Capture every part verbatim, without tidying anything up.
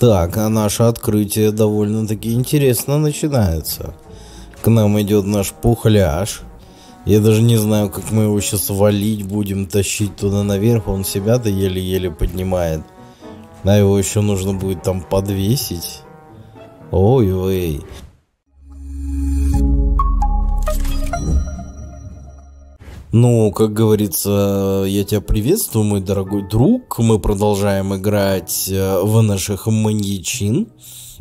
Так, а наше открытие довольно-таки интересно начинается. К нам идет наш пухляж. Я даже не знаю, как мы его сейчас валить будем, тащить туда наверх. Он себя-то еле-еле поднимает. А его еще нужно будет там подвесить. Ой-ой. Ну, как говорится, я тебя приветствую, мой дорогой друг. Мы продолжаем играть в наших маньячин.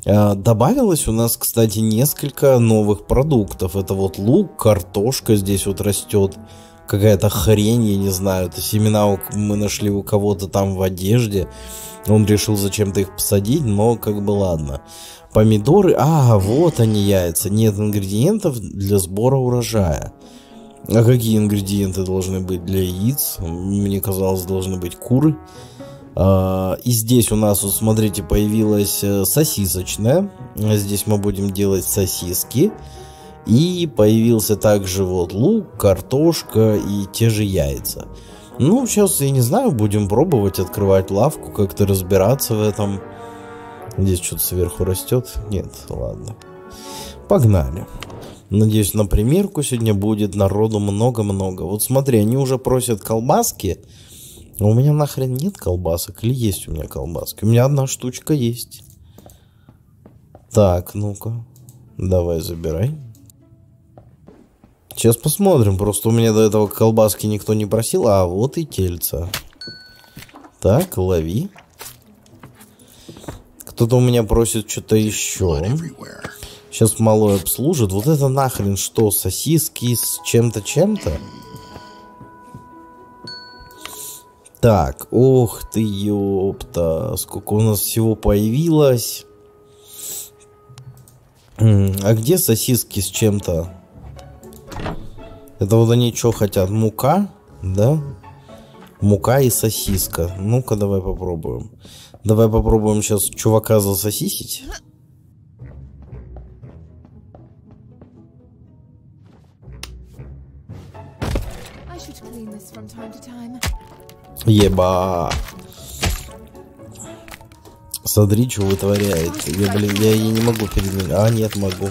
Добавилось у нас, кстати, несколько новых продуктов. Это вот лук, картошка здесь вот растет. Какая-то хрень, я не знаю. Это семена мы нашли у кого-то там в одежде. Он решил зачем-то их посадить, но как бы ладно. Помидоры. А, вот они яйца. Нет ингредиентов для сбора урожая. А какие ингредиенты должны быть для яиц? Мне казалось, должны быть куры. А, и здесь у нас, вот, смотрите, появилась сосисочная. Здесь мы будем делать сосиски. И появился также вот лук, картошка и те же яйца. Ну, сейчас, я не знаю, будем пробовать открывать лавку, как-то разбираться в этом. Здесь что-то сверху растет. Нет, ладно. Погнали. Надеюсь, на примерку сегодня будет народу много-много. Вот смотри, они уже просят колбаски. У меня нахрен нет колбасок? Или есть у меня колбаски? У меня одна штучка есть. Так, ну-ка. Давай, забирай. Сейчас посмотрим. Просто у меня до этого колбаски никто не просил. А вот и тельца. Так, лови. Кто-то у меня просит что-то еще. Сейчас малой обслужит. Вот это нахрен что? Сосиски с чем-то, чем-то? Так, ох ты, ёпта. Сколько у нас всего появилось. А где сосиски с чем-то? Это вот они что хотят? Мука? Да? Мука и сосиска. Ну-ка, давай попробуем. Давай попробуем сейчас чувака засосисить. Еба. Смотри, что вытворяет. Я, блин, я ей не могу передвинуть. А, нет, могу.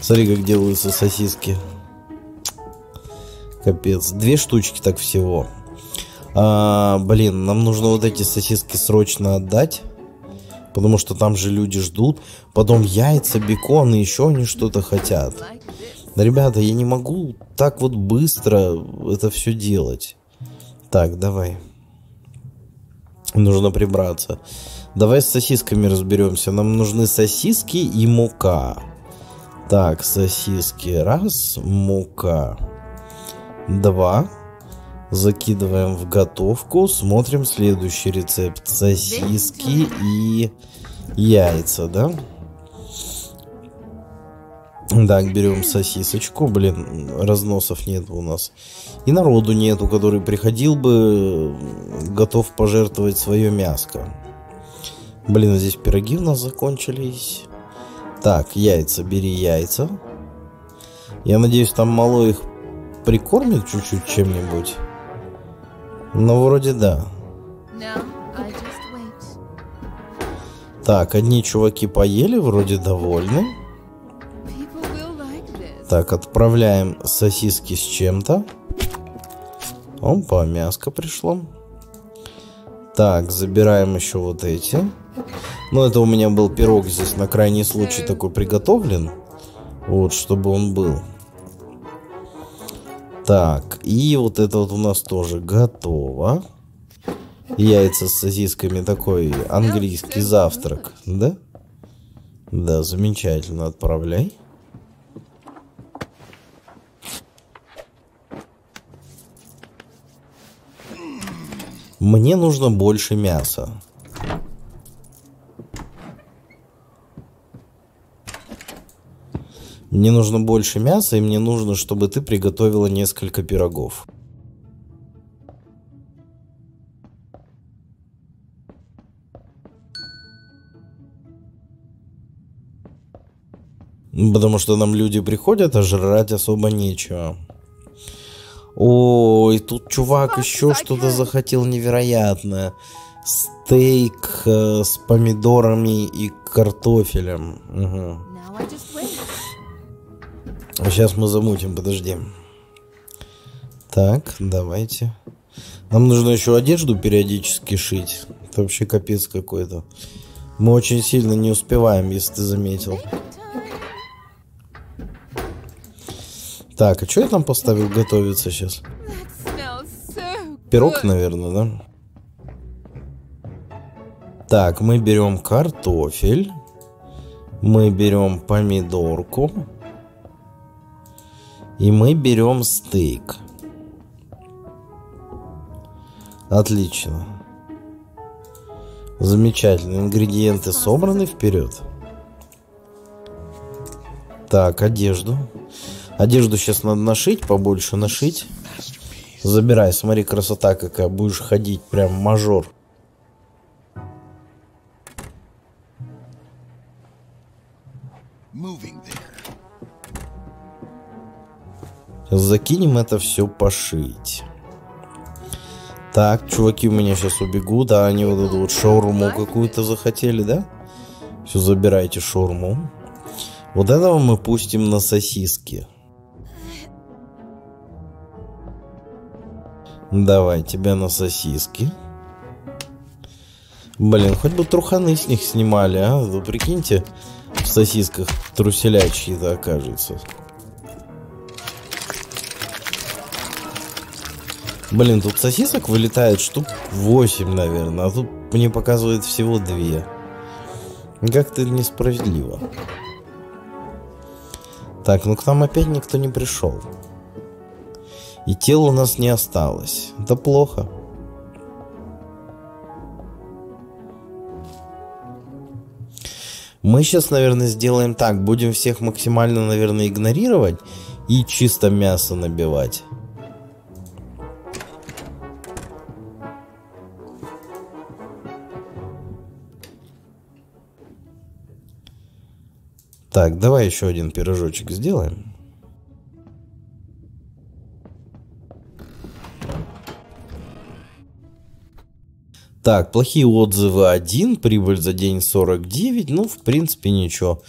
Смотри, как делаются сосиски. Капец. Две штучки так всего. А, блин, нам нужно вот эти сосиски срочно отдать. Потому что там же люди ждут. Потом яйца, бекон и еще они что-то хотят. Ребята, я не могу так вот быстро это все делать. Так, давай. Нужно прибраться. Давай с сосисками разберемся. Нам нужны сосиски и мука. Так, сосиски. Раз. Мука. Два. Закидываем в готовку. Смотрим следующий рецепт. Сосиски и яйца, да? Так, берем сосисочку. Блин, разносов нет у нас. И народу нету, который приходил бы, готов пожертвовать свое мяско. Блин, здесь пироги у нас закончились. Так, яйца, бери яйца. Я надеюсь, там мало их прикормит чуть-чуть чем-нибудь. Но вроде да. Так, одни чуваки поели, вроде довольны. Так, отправляем сосиски с чем-то. Опа, мяско пришло. Так, забираем еще вот эти. Ну, это у меня был пирог здесь на крайний случай такой приготовлен. Вот, чтобы он был. Так, и вот это вот у нас тоже готово. Яйца с сосисками, такой английский завтрак, да? Да, замечательно, отправляй. Мне нужно больше мяса. Мне нужно больше мяса, и мне нужно, чтобы ты приготовила несколько пирогов. Потому что нам люди приходят, а жрать особо нечего. Ой, тут чувак еще что-то захотел невероятное. стейк э, с помидорами и картофелем. Угу. Сейчас мы замутим, подожди. Так, давайте. Нам нужно еще одежду периодически шить. Это вообще капец какой-то. Мы очень сильно не успеваем, если ты заметил. Так, а что я там поставил готовиться сейчас? Пирог, наверное, да? Так, мы берем картофель. Мы берем помидорку. И мы берем стейк. Отлично. Замечательно. Ингредиенты собраны. Вперед. Так, одежду. Одежду сейчас надо нашить, побольше нашить. Забирай, смотри, красота какая. Будешь ходить прям мажор. Сейчас закинем это все пошить. Так, чуваки у меня сейчас убегут, а они вот эту вот шаурму какую-то захотели, да? Все, забирайте шаурму. Вот этого мы пустим на сосиски. Давай, тебя на сосиски. Блин, хоть бы труханы с них снимали, а? Вы прикиньте, в сосисках труселя чьи-то окажется. Блин, тут сосисок вылетает штук восемь, наверное, а тут мне показывает всего две. Как-то несправедливо. Так, ну к нам опять никто не пришел. И тел у нас не осталось. Это плохо. Мы сейчас, наверное, сделаем так. Будем всех максимально, наверное, игнорировать и чисто мясо набивать. Так, давай еще один пирожочек сделаем. Так, плохие отзывы один, прибыль за день сорок девять, ну, в принципе, ничего.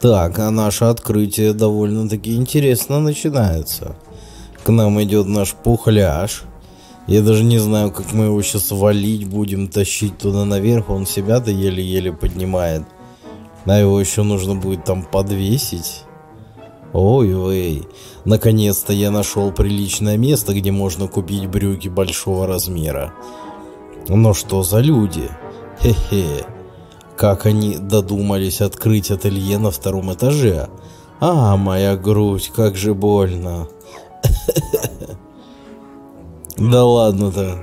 Так, а наше открытие довольно-таки интересно начинается. К нам идет наш пухляж. Я даже не знаю, как мы его сейчас валить будем, тащить туда наверх. Он себя-то еле-еле поднимает. Да, его еще нужно будет там подвесить. Ой-ой. Наконец-то я нашел приличное место, где можно купить брюки большого размера. Но что за люди? Хе-хе. Как они додумались открыть ателье на втором этаже? А, моя грудь, как же больно. Да ладно-то.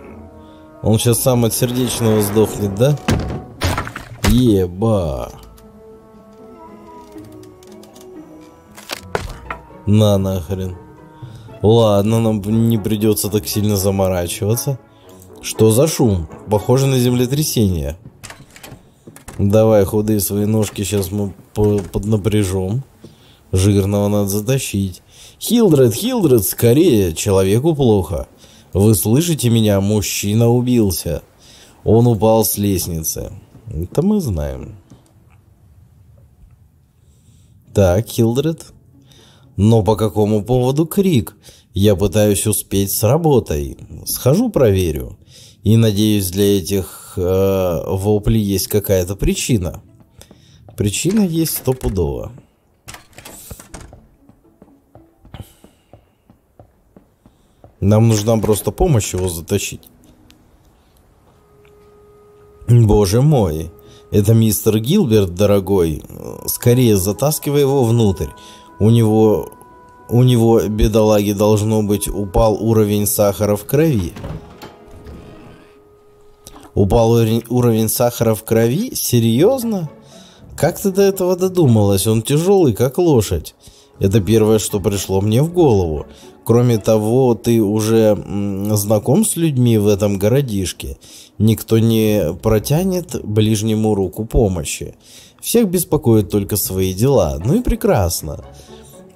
Он сейчас сам от сердечного сдохнет, да? Еба. На нахрен. Ладно, нам не придется так сильно заморачиваться. Что за шум? Похоже на землетрясение. Давай, худые свои ножки сейчас мы поднапряжем. Жирного надо затащить. Хильдред, Хильдред, скорее, человеку плохо. Вы слышите меня? Мужчина убился. Он упал с лестницы. Это мы знаем. Так, Хильдред. Но по какому поводу крик? Я пытаюсь успеть с работой. Схожу, проверю. И надеюсь, для этих э, воплей есть какая-то причина. Причина есть стопудово. Нам нужна просто помощь его затащить. Боже мой. Это мистер Гилберт, дорогой. Скорее затаскивай его внутрь. У него, у него, бедолаги, должно быть, упал уровень сахара в крови. Упал уровень, уровень сахара в крови? Серьезно? Как ты до этого додумалась? Он тяжелый, как лошадь. Это первое, что пришло мне в голову. Кроме того, ты уже знаком с людьми в этом городишке. Никто не протянет ближнему руку помощи. Всех беспокоят только свои дела. Ну и прекрасно.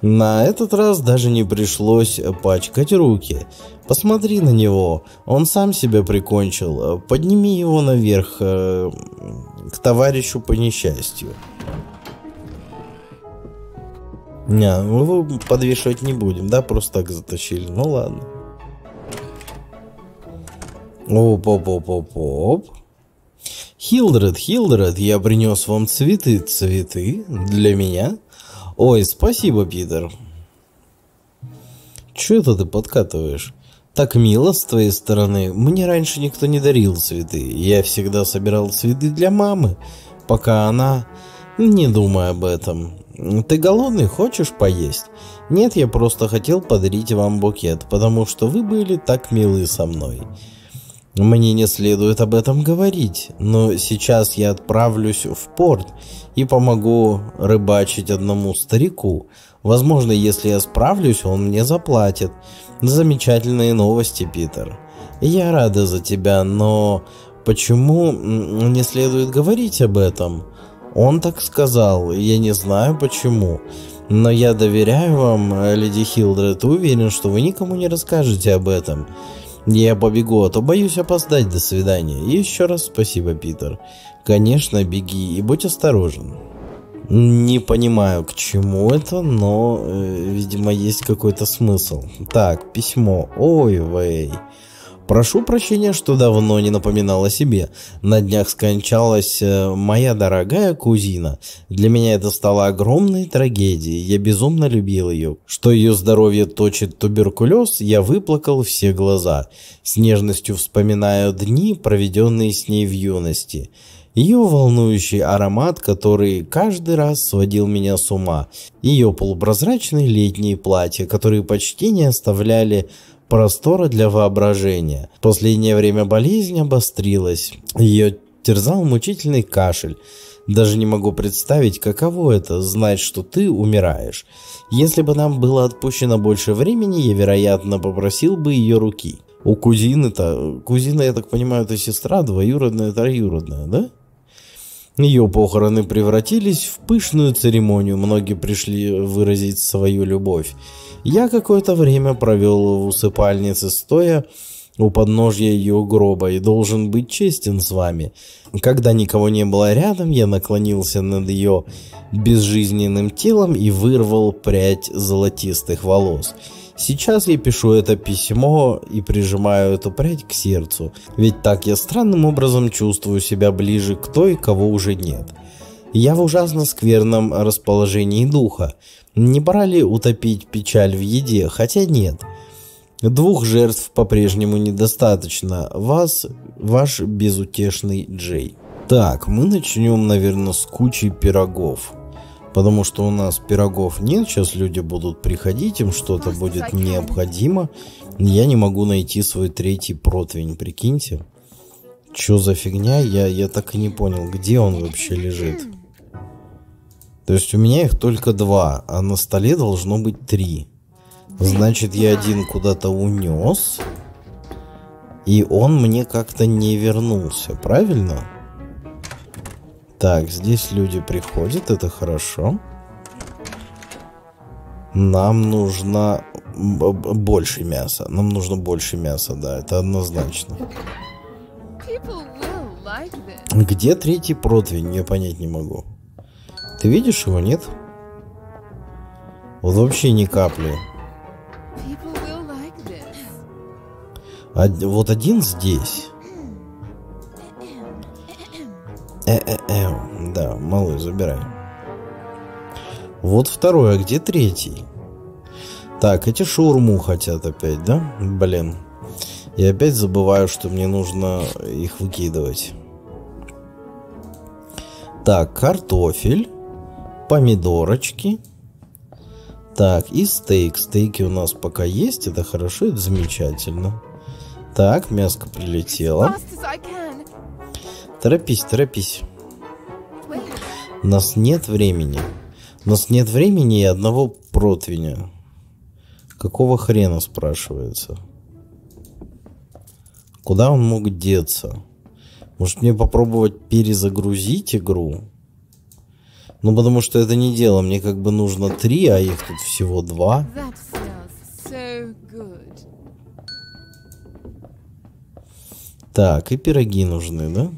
На этот раз даже не пришлось пачкать руки. Посмотри на него, он сам себя прикончил. Подними его наверх, э, к товарищу по несчастью. Не, мы его подвешивать не будем, да? Просто так затащили, ну ладно. Оп-оп-оп-оп-оп. Хильдред, Хильдред, я принес вам цветы, цветы для меня. Ой, спасибо, Питер. Че это ты подкатываешь? Так мило с твоей стороны. Мне раньше никто не дарил цветы. Я всегда собирал цветы для мамы, пока она... Не думай об этом. Ты голодный? Хочешь поесть? Нет, я просто хотел подарить вам букет, потому что вы были так милы со мной. Мне не следует об этом говорить, но сейчас я отправлюсь в порт и помогу рыбачить одному старику. Возможно, если я справлюсь, он мне заплатит. Замечательные новости, Питер. Я рада за тебя, но почему не следует говорить об этом? Он так сказал, я не знаю почему, но я доверяю вам, леди Хильдред, уверен, что вы никому не расскажете об этом. Я побегу, а то боюсь опоздать, до свидания. И еще раз спасибо, Питер. Конечно, беги и будь осторожен. Не понимаю, к чему это, но, э, видимо, есть какой-то смысл. Так, письмо. Ой, вей. Прошу прощения, что давно не напоминал о себе. На днях скончалась моя дорогая кузина. Для меня это стало огромной трагедией. Я безумно любил ее. Что ее здоровье точит туберкулез, я выплакал все глаза. С нежностью вспоминаю дни, проведенные с ней в юности. Ее волнующий аромат, который каждый раз сводил меня с ума. Ее полупрозрачные летние платья, которые почти не оставляли простора для воображения. В последнее время болезнь обострилась. Ее терзал мучительный кашель. Даже не могу представить, каково это, знать, что ты умираешь. Если бы нам было отпущено больше времени, я, вероятно, попросил бы ее руки. У кузины-то... Кузина, я так понимаю, это сестра, двоюродная, троюродная, да? Ее похороны превратились в пышную церемонию. Многие пришли выразить свою любовь. Я какое-то время провел в усыпальнице стоя у подножья ее гроба и должен быть честен с вами. Когда никого не было рядом, я наклонился над ее безжизненным телом и вырвал прядь золотистых волос. Сейчас я пишу это письмо и прижимаю эту прядь к сердцу, ведь так я странным образом чувствую себя ближе к той, кого уже нет. Я в ужасно скверном расположении духа. Не пора ли утопить печаль в еде? Хотя нет. Двух жертв по-прежнему недостаточно. Вас, ваш безутешный Джей. Так, мы начнем, наверное, с кучи пирогов. Потому что у нас пирогов нет. Сейчас люди будут приходить, им что-то будет необходимо. Я не могу найти свой третий противень, прикиньте. Чё за фигня? Я, я так и не понял, где он вообще лежит. То есть у меня их только два, а на столе должно быть три. Значит, я один куда-то унес, и он мне как-то не вернулся, правильно? Так, здесь люди приходят, это хорошо. Нам нужно больше мяса. Нам нужно больше мяса, да, это однозначно. Где третий противень? Я понять не могу. Ты видишь его, нет? Вот вообще ни капли. Од- вот один здесь. Э-э-э. Да, малой, забирай. Вот второй, а где третий? Так, эти шаурму хотят опять, да? Блин. Я опять забываю, что мне нужно их выкидывать. Так, картофель. Помидорочки. Так, и стейк. Стейки у нас пока есть. Это хорошо, это замечательно. Так, мяско прилетело. Торопись, торопись. У нас нет времени. У нас нет времени и одного противня. Какого хрена, спрашивается? Куда он мог деться? Может, мне попробовать перезагрузить игру? Ну, потому что это не дело. Мне как бы нужно три, а их тут всего два. Так, и пироги нужны, да?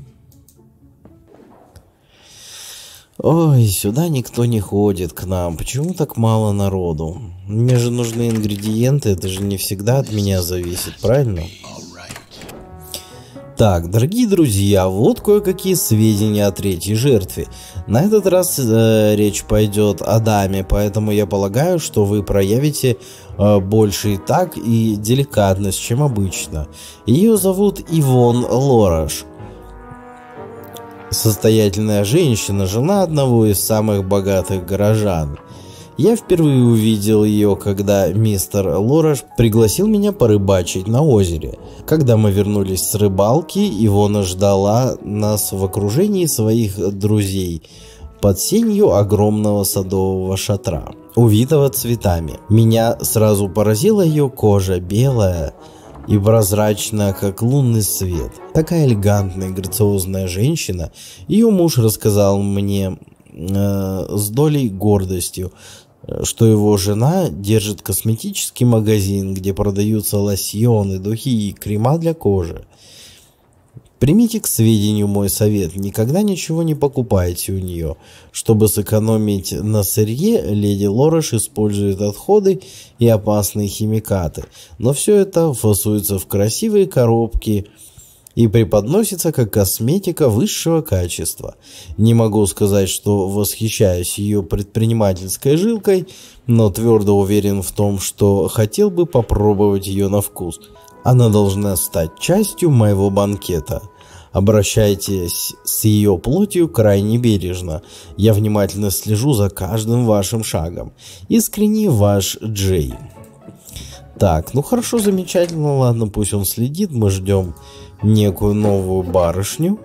Ой, сюда никто не ходит к нам. Почему так мало народу? Мне же нужны ингредиенты. Это же не всегда от меня зависит, правильно? Так, дорогие друзья, вот кое-какие сведения о третьей жертве. На этот раз э, речь пойдет о даме, поэтому я полагаю, что вы проявите э, больше и так, и деликатность, чем обычно. Ее зовут Ивон Лораш. Состоятельная женщина, жена одного из самых богатых горожан. Я впервые увидел ее, когда мистер Лораш пригласил меня порыбачить на озере. Когда мы вернулись с рыбалки, Ивона ждала нас в окружении своих друзей под сенью огромного садового шатра, увитого цветами. Меня сразу поразила ее кожа, белая и прозрачная, как лунный свет. Такая элегантная и грациозная женщина. Ее муж рассказал мне э, с долей гордостью, что его жена держит косметический магазин, где продаются лосьоны, духи и крема для кожи. Примите к сведению мой совет, никогда ничего не покупайте у нее. Чтобы сэкономить на сырье, леди Лораш использует отходы и опасные химикаты, но все это фасуется в красивые коробки и преподносится как косметика высшего качества. Не могу сказать, что восхищаюсь ее предпринимательской жилкой, но твердо уверен в том, что хотел бы попробовать ее на вкус. Она должна стать частью моего банкета. Обращайтесь с ее плотью крайне бережно. Я внимательно слежу за каждым вашим шагом. Искренне ваш Джей. Так, ну хорошо, замечательно, ладно, пусть он следит, мы ждем некую новую барышню.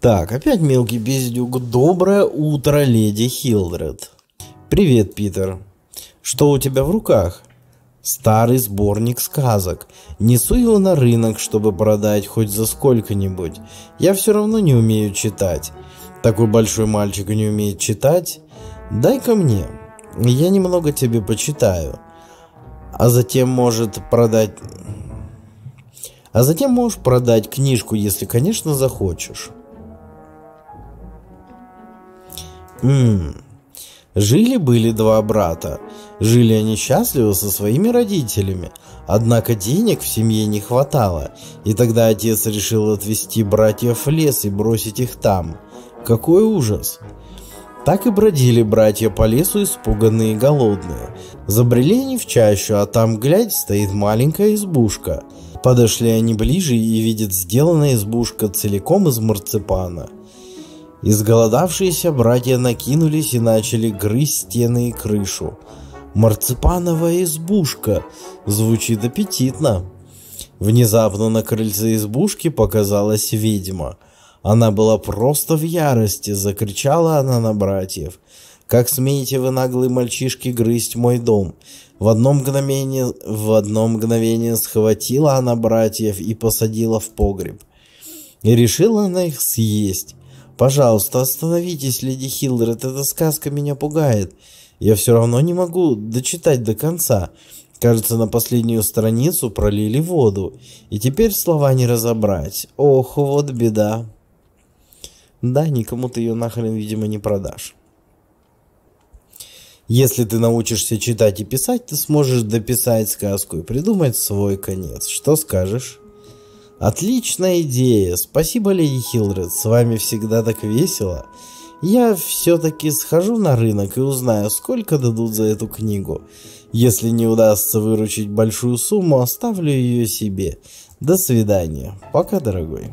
Так, опять мелкий бездюк. Доброе утро, леди Хильдред. Привет, Питер. Что у тебя в руках? Старый сборник сказок. Несу его на рынок, чтобы продать хоть за сколько-нибудь. Я все равно не умею читать. Такой большой мальчик не умеет читать. Дай-ка мне. Я немного тебе почитаю. А затем может продать... А затем можешь продать книжку, если, конечно, захочешь. Ммм. Жили-были два брата. Жили они счастливо со своими родителями. Однако денег в семье не хватало. И тогда отец решил отвезти братьев в лес и бросить их там. Какой ужас! Так и бродили братья по лесу, испуганные и голодные. Забрели они в чащу, а там, глядь, стоит маленькая избушка. Подошли они ближе и видят, сделана избушка целиком из марципана. Изголодавшиеся братья накинулись и начали грызть стены и крышу. «Марципановая избушка» звучит аппетитно. Внезапно на крыльце избушки показалась ведьма. Она была просто в ярости, закричала она на братьев. «Как смеете вы, наглые мальчишки, грызть мой дом?» В одно мгновение, в одно мгновение схватила она братьев и посадила в погреб. И решила она их съесть. «Пожалуйста, остановитесь, леди Хильдред, эта сказка меня пугает. Я все равно не могу дочитать до конца. Кажется, на последнюю страницу пролили воду, и теперь слова не разобрать. Ох, вот беда». Да, никому ты ее нахрен, видимо, не продашь. Если ты научишься читать и писать, ты сможешь дописать сказку и придумать свой конец. Что скажешь? Отличная идея. Спасибо, леди Хильдред. С вами всегда так весело. Я все-таки схожу на рынок и узнаю, сколько дадут за эту книгу. Если не удастся выручить большую сумму, оставлю ее себе. До свидания. Пока, дорогой.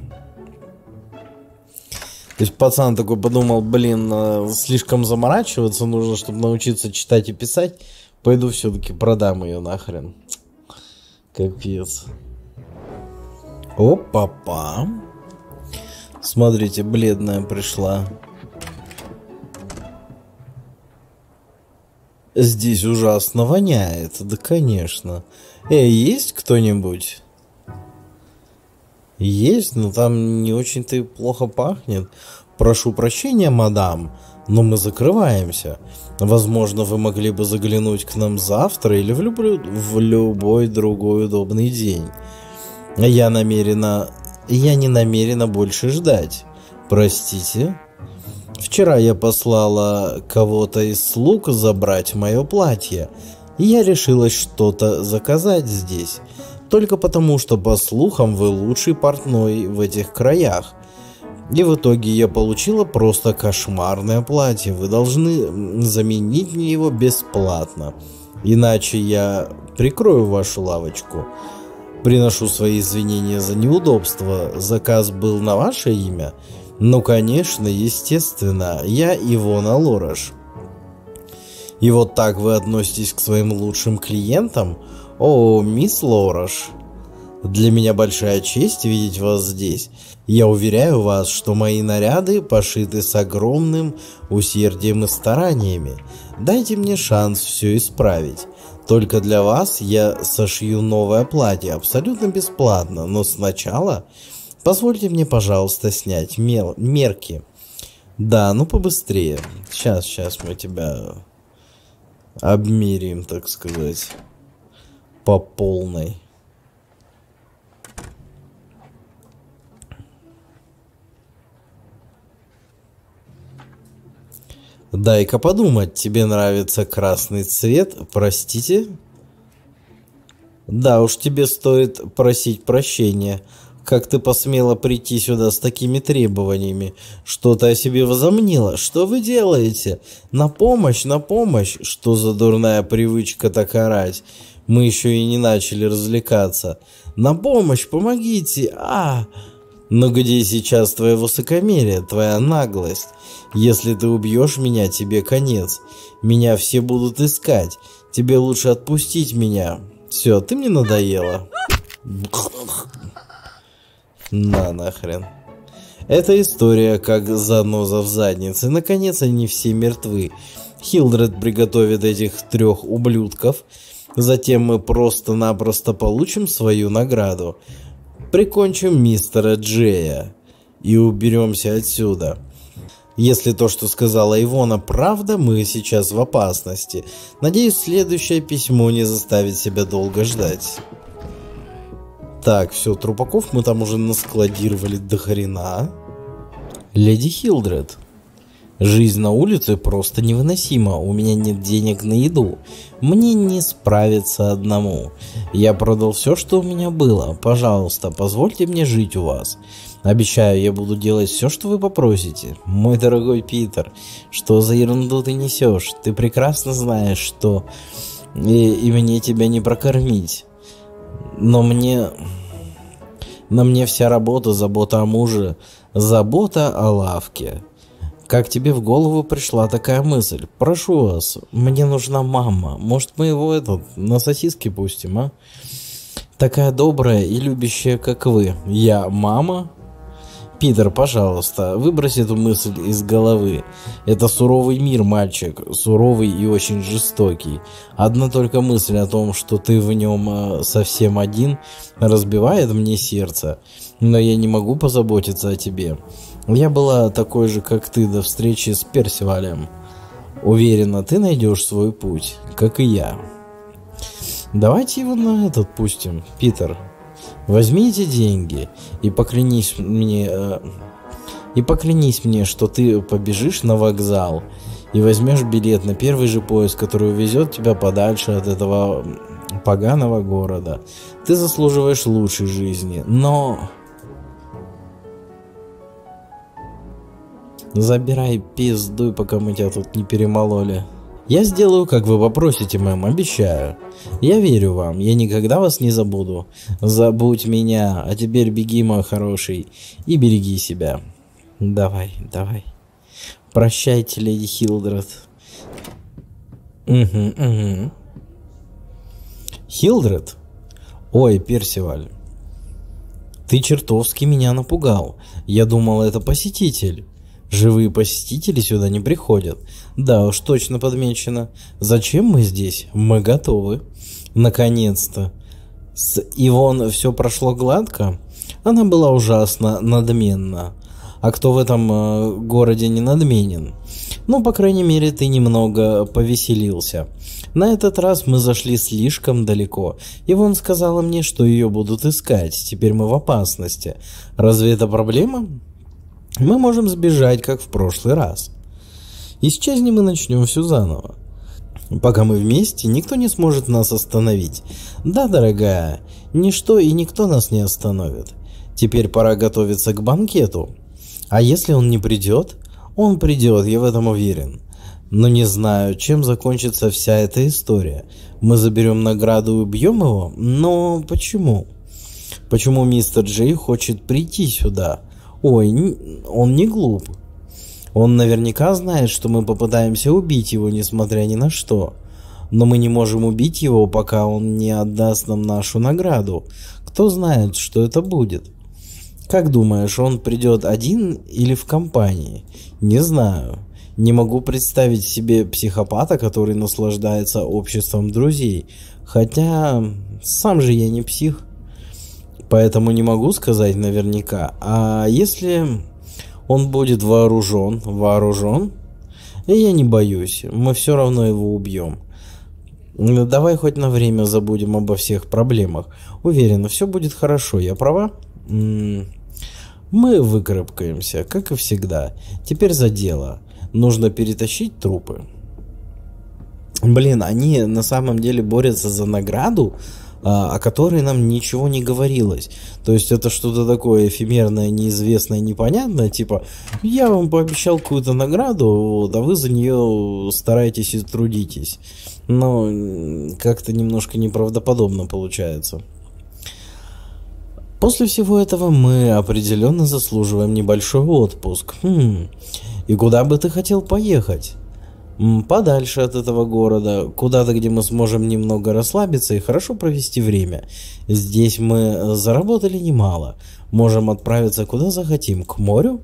То есть пацан такой подумал, блин, слишком заморачиваться нужно, чтобы научиться читать и писать. Пойду все-таки продам ее нахрен. Капец. Опа-па. Смотрите, бледная пришла. Здесь ужасно воняет, да конечно. Эй, есть кто-нибудь? Есть, но там не очень-то и плохо пахнет. Прошу прощения, мадам, но мы закрываемся. Возможно, вы могли бы заглянуть к нам завтра или в любой другой удобный день. Я намерена... Я не намерена больше ждать. Простите. Вчера я послала кого-то из слуг забрать мое платье. Я решилась что-то заказать здесь. Только потому, что, по слухам, вы лучший портной в этих краях. И в итоге я получила просто кошмарное платье. Вы должны заменить мне его бесплатно. Иначе я прикрою вашу лавочку. Приношу свои извинения за неудобство. Заказ был на ваше имя? Ну, конечно, естественно. Я Ивона Лораш. И вот так вы относитесь к своим лучшим клиентам? О, мисс Лораш. Для меня большая честь видеть вас здесь. Я уверяю вас, что мои наряды пошиты с огромным усердием и стараниями. Дайте мне шанс все исправить. Только для вас я сошью новое платье абсолютно бесплатно, но сначала позвольте мне, пожалуйста, снять мел... мерки. Да, ну побыстрее. Сейчас, сейчас мы тебя обмерим, так сказать, по полной. Дай-ка подумать, тебе нравится красный цвет, простите? Да уж, тебе стоит просить прощения. Как ты посмела прийти сюда с такими требованиями? Что ты о себе возомнила? Что вы делаете? На помощь, на помощь! Что за дурная привычка так орать? Мы еще и не начали развлекаться. На помощь, помогите! А! Но где сейчас твое высокомерие, твоя наглость? Если ты убьешь меня, тебе конец. Меня все будут искать. Тебе лучше отпустить меня. Все, ты мне надоела. На нахрен. Эта история как заноза в заднице. Наконец они все мертвы. Хильдред приготовит этих трех ублюдков. Затем мы просто-напросто получим свою награду. Прикончим мистера Джея и уберемся отсюда. Если то, что сказала Ивона, правда, мы сейчас в опасности. Надеюсь, следующее письмо не заставит себя долго ждать. Так, все, трупаков мы там уже наскладировали до хрена. Леди Хильдред. Жизнь на улице просто невыносима, у меня нет денег на еду, мне не справиться одному. Я продал все, что у меня было, пожалуйста, позвольте мне жить у вас. Обещаю, я буду делать все, что вы попросите. Мой дорогой Питер, что за ерунду ты несешь? Ты прекрасно знаешь, что и, и мне тебя не прокормить. Но мне... На мне вся работа, забота о муже, забота о лавке. Как тебе в голову пришла такая мысль? Прошу вас, мне нужна мама. Может, мы его этот, на сосиски пустим, а? Такая добрая и любящая, как вы. Я мама? Питер, пожалуйста, выбрось эту мысль из головы. Это суровый мир, мальчик. Суровый и очень жестокий. Одна только мысль о том, что ты в нем совсем один, разбивает мне сердце. Но я не могу позаботиться о тебе. Я была такой же, как ты, до встречи с Персивалем. Уверена, ты найдешь свой путь, как и я. Давайте его на этот пустим, Питер. Возьмите деньги и поклянись мне, и поклянись мне, что ты побежишь на вокзал и возьмешь билет на первый же поезд, который увезет тебя подальше от этого поганого города. Ты заслуживаешь лучшей жизни, но... Забирай пизду, пока мы тебя тут не перемололи. Я сделаю, как вы попросите, мэм, обещаю. Я верю вам, я никогда вас не забуду. Забудь меня, а теперь беги, мой хороший, и береги себя. Давай, давай. Прощайте, леди Хильдред. Угу, угу. Хильдред? Ой, Персиваль. Ты чертовски меня напугал. Я думал, это посетитель. Живые посетители сюда не приходят. Да уж, точно подмечено. Зачем мы здесь? Мы готовы. Наконец-то. С Ивон все прошло гладко. Она была ужасно надменна. А кто в этом э, городе не надменен? но, по крайней мере, ты немного повеселился. На этот раз мы зашли слишком далеко. Ивон сказала мне, что ее будут искать, теперь мы в опасности. Разве это проблема? Мы можем сбежать, как в прошлый раз. Исчезнем и начнем все заново. Пока мы вместе, никто не сможет нас остановить. Да, дорогая, ничто и никто нас не остановит. Теперь пора готовиться к банкету. А если он не придет? Он придет, я в этом уверен. Но не знаю, чем закончится вся эта история. Мы заберем награду и убьем его? Но почему? Почему мистер Джей хочет прийти сюда? Ой, он не глуп. Он наверняка знает, что мы попытаемся убить его, несмотря ни на что. Но мы не можем убить его, пока он не отдаст нам нашу награду. Кто знает, что это будет? Как думаешь, он придет один или в компании? Не знаю. Не могу представить себе психопата, который наслаждается обществом друзей. Хотя, сам же я не псих. Поэтому не могу сказать наверняка. А если... Он будет вооружен. Вооружен? И я не боюсь. Мы все равно его убьем. Давай хоть на время забудем обо всех проблемах. Уверена, все будет хорошо. Я права? Мы выкарабкаемся, как и всегда. Теперь за дело. Нужно перетащить трупы. Блин, они на самом деле борются за награду, о которой нам ничего не говорилось. То есть это что-то такое эфемерное, неизвестное, непонятное, типа я вам пообещал какую-то награду, вот, а вы за нее стараетесь и трудитесь. Но как-то немножко неправдоподобно получается. После всего этого мы определенно заслуживаем небольшой отпуск. Хм. И куда бы ты хотел поехать? Подальше от этого города, куда-то, где мы сможем немного расслабиться и хорошо провести время. Здесь мы заработали немало, можем отправиться куда захотим, к морю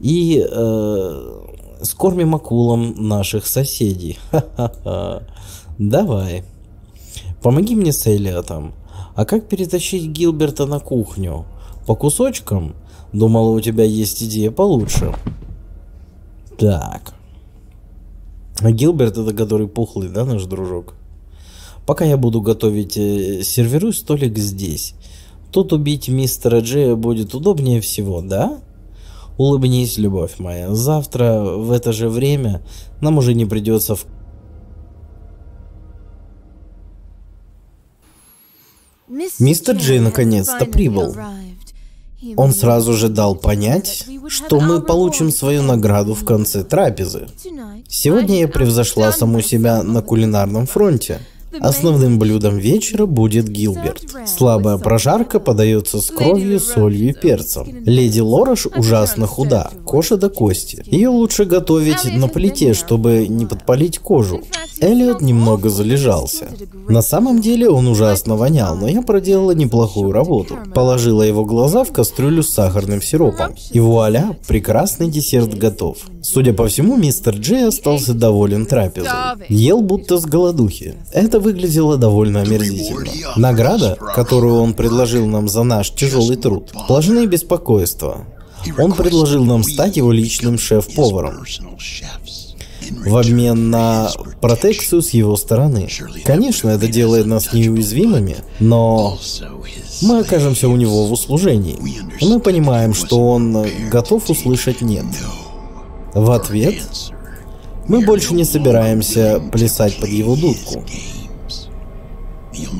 и э, скормим акулам наших соседей. Ха-ха-ха. Давай, помоги мне с Эллиотом. А как перетащить Гилберта на кухню? По кусочкам? Думала, у тебя есть идея получше. Так. А Гилберт — это который пухлый, да, наш дружок? Пока я буду готовить, сервируй столик здесь. Тут убить мистера Джея будет удобнее всего, да? Улыбнись, любовь моя. Завтра в это же время нам уже не придется в... Мистер Джей наконец-то прибыл. Он сразу же дал понять, что мы получим свою награду в конце трапезы. Сегодня я превзошла саму себя на кулинарном фронте. Основным блюдом вечера будет Гилберт. Слабая прожарка подается с кровью, солью и перцем. Леди Лораш ужасно худа, коша до кости. Ее лучше готовить на плите, чтобы не подпалить кожу. Эллиот немного залежался. На самом деле он ужасно вонял, но я проделала неплохую работу. Положила его глаза в кастрюлю с сахарным сиропом. И вуаля, прекрасный десерт готов. Судя по всему, мистер Джей остался доволен трапезой. Ел будто с голодухи. Это выглядело довольно омерзительно. Награда, которую он предложил нам за наш тяжелый труд, сплошные беспокойства. Он предложил нам стать его личным шеф-поваром в обмен на протекцию с его стороны. Конечно, это делает нас неуязвимыми, но мы окажемся у него в услужении. Мы понимаем, что он готов услышать «нет». В ответ мы больше не собираемся плясать под его дудку.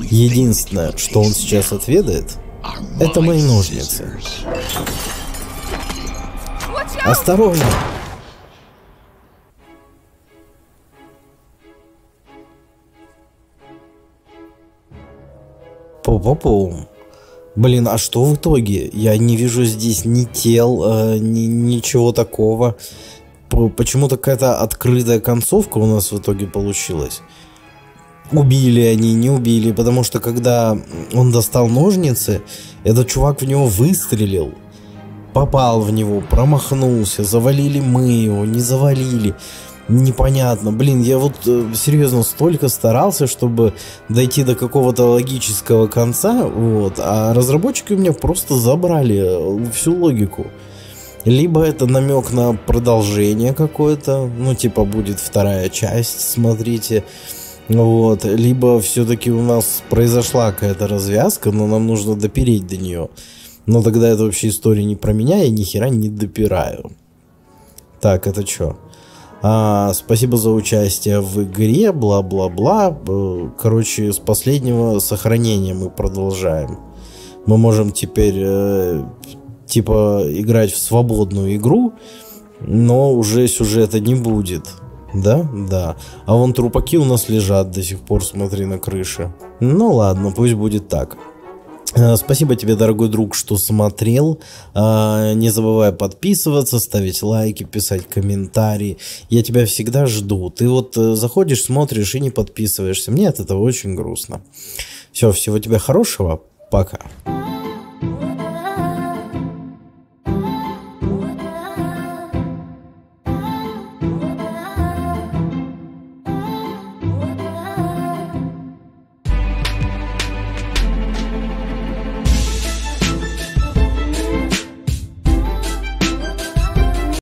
Единственное, что он сейчас отведает, это мои ножницы. Осторожно! По-по-по. Блин, а что в итоге? Я не вижу здесь ни тел, э, ни, ничего такого. Почему-то какая-то открытая концовка у нас в итоге получилась. Убили они, не убили, потому что когда он достал ножницы, этот чувак в него выстрелил, попал в него, промахнулся, завалили мы его, не завалили, непонятно. Блин, я вот серьезно столько старался, чтобы дойти до какого-то логического конца, вот, а разработчики у меня просто забрали всю логику. Либо это намек на продолжение какое-то, ну типа будет вторая часть, смотрите. Вот, либо все-таки у нас произошла какая-то развязка, но нам нужно допереть до нее. Но тогда это вообще история не про меня, я ни хера не допираю. Так, это что? А, спасибо за участие в игре, бла-бла-бла. Короче, с последнего сохранения мы продолжаем. Мы можем теперь, э, типа, играть в свободную игру, но уже сюжета не будет. Да? Да. А вон трупаки у нас лежат до сих пор, смотри, на крыше. Ну ладно, пусть будет так. Спасибо тебе, дорогой друг, что смотрел. Не забывай подписываться, ставить лайки, писать комментарии. Я тебя всегда жду. Ты вот заходишь, смотришь и не подписываешься. Мне от этого очень грустно. Все, всего тебе хорошего. Пока.